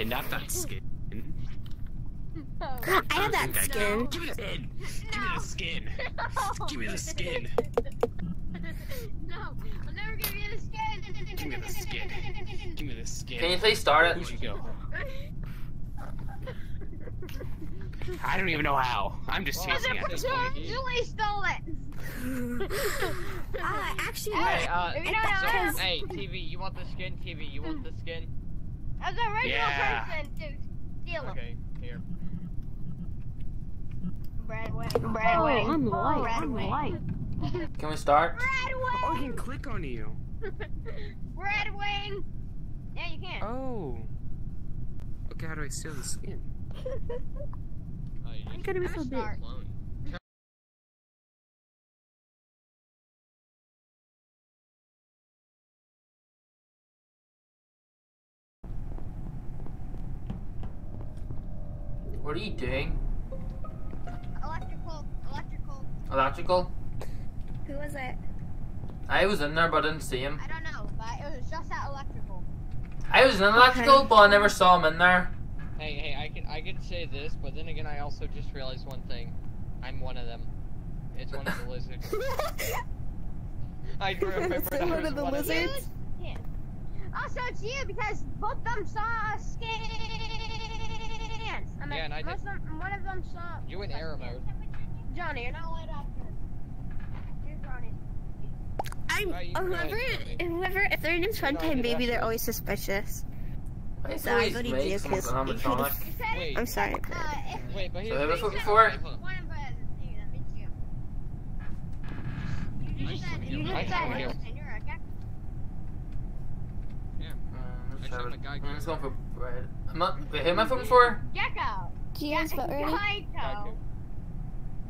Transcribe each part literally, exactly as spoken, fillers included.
cannot that skin. I have that skin. Give me the skin. Give me the skin. Give me the skin. No, I'll never give you the skin. Give me the skin. Give me the skin. Can you please start it? Where'd you go? I don't even know how. I'm just chasing at this point. Julie stole it. uh, actually, hey, uh, if you don't know, so, hey, T V, you want the skin? T V, you want the skin? As a regular yeah. person, to steal it. Okay, here. Bradway. Bradway. Oh, I'm light. I'm light. Can we start? Bradway. Oh, I can click on you. Bradway. Yeah, you can. Oh. Okay, how do I steal the skin? Oh, I'm gonna be so big. What are you doing? Electrical. Electrical. Electrical? Who was it? I was in there, but I didn't see him. I don't know, but it was just that electrical. I was in electrical, okay. but I never saw him in there. Hey, hey, I can I can say this, but then again, I also just realized one thing. I'm one of them. It's one of the lizards. I remember it's that one of the one lizards. Of yeah. Also, it's you because both them saw scans. I mean, yeah, and I did. Them, one of them saw. You in error mode. Johnny, you're not light up. You're Johnny. I'm right, whoever, it, whoever. If their name's Funtime Baby, they're always suspicious. I'm sorry, I voted you because you could've... I'm sorry, but... Uh, if, wait, but so who was looking for it? You just said... You just said... You're okay? Yeah. I just have a guy... I'm just going for bread. I'm not... Wait, who am I voting for? Gecko! Gio's vote, right? Gecko!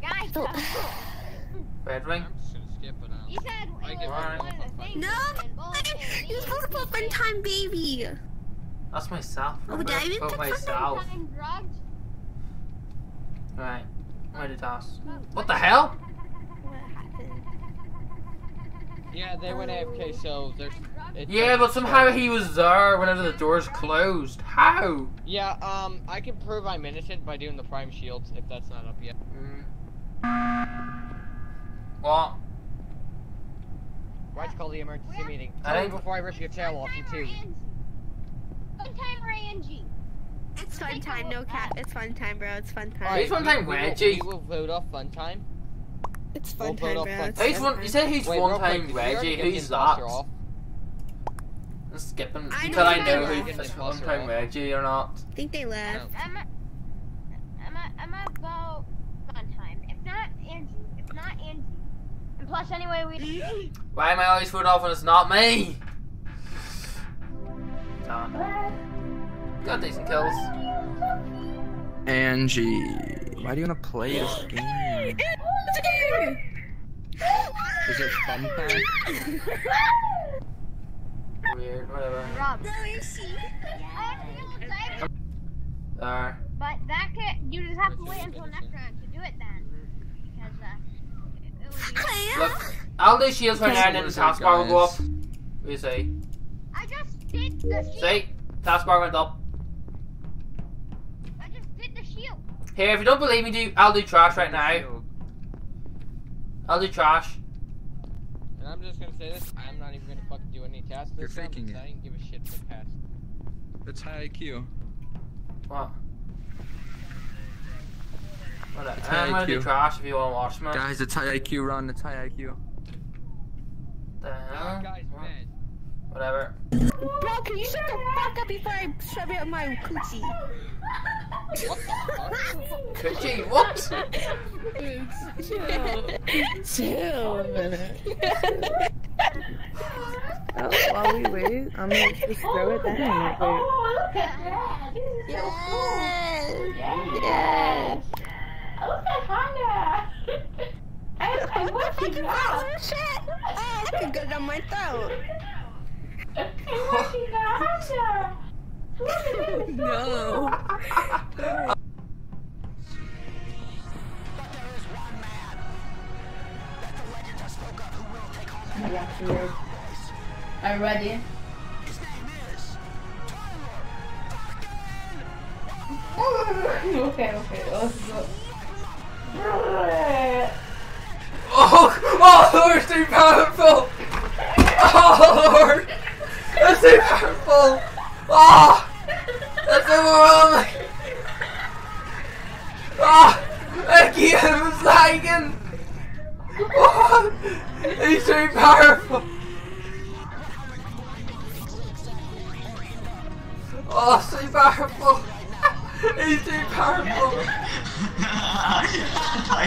Gecko! Bread ring? You said it was one of the things... No! You're supposed to put Funtime Baby! That's myself. Oh, did I even put myself? Right. Where did us? What the hell? Yeah, they went A F K, so there's. Yeah, but somehow he was there whenever the doors closed. How? Yeah, um, I can prove I'm innocent by doing the prime shields if that's not up yet. Mm. What? Why'd you call the emergency meeting? Tell me before I rip your tail off, you two. Funtime or Angie? It's Funtime, no cap. It's Funtime, bro. It's Funtime. Right, it's Funtime, Reggie. We will vote off Funtime. It's Funtime, we'll bro. It's fun one, you said he's Funtime, Reggie. Who's that? I'm skipping until I know who's Funtime, Reggie or not. I think they left. I'm a, I'm a, I'm a vote Funtime. If not Angie, if not Angie. And plus, anyway, we. Why am I always voted off when it's not me? Got decent kills. Angie, why do you want to play this game? Is it fun time? Weird, whatever. Rob, where is she? Yeah. Sorry. But that could, you just have to wait until next round to do it then. Because, uh, it, it would be... Look, I'll do shields right now and then the taskbar will go up. What do you say? I just... Did the shield. See? Taskbar went up. I just did the shield. Here, if you don't believe me, do I'll do trash right now. I'll do trash. And I'm just gonna say this, I'm not even gonna fucking do any tasks. You're faking it. I didn't give a shit for the past. That's high I Q. What? Well, uh, I'm gonna do trash if you wanna watch me. Guys, it's high I Q run, it's high I Q. The hell? Guys, man. Whatever. Bro, can you shut the fuck up before I shove it on my coochie? What the fuck? Coochie? What? Chill. Chill, man. Oh, while we wait, I'm gonna just throw it down and wait. Yes! Yes! I look at Honda! I, I look at you now! Oh, I could go down my throat! No. But there is one man that the legend has spoke of who will take home the last word. Are you ready? His name is Tyler. Okay, okay, let's go. Oh, oh Lord, it's too powerful! Oh Lord! That's too powerful! Oh! That's overwhelming! Oh! I can't slacken! Oh! He's too powerful! Oh, so powerful! He's too powerful! I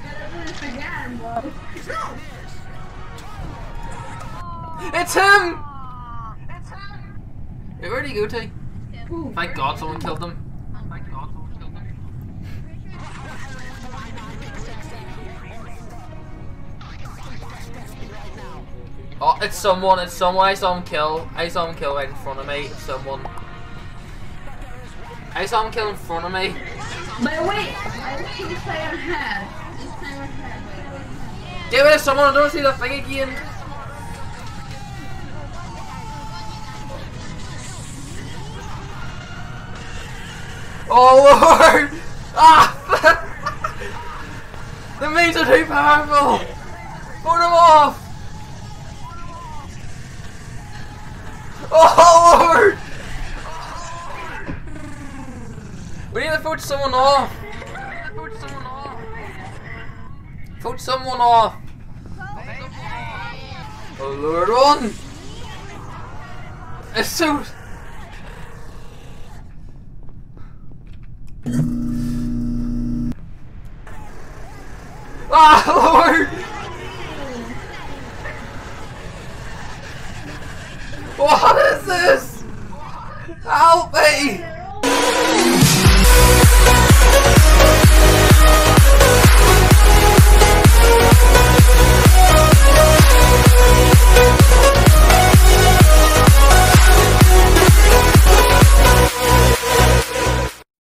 gotta do this again, boy. It's him! It's him! Hey, where'd he go to? Ooh, Thank God someone killed him. Thank God someone killed him. Oh, it's someone, it's someone, I saw him kill. I saw him kill right in front of me, it's someone. I saw him kill in front of me. But wait, I think this player had. This player had. Get rid of someone, I don't see the thing again. Oh Lord! Ah! The memes are too powerful! Put them off! Oh Lord! We need to vote someone off! Vote someone off! Vote someone off! Oh Lord, run! It's so... Ah Lord! What is this? Help me!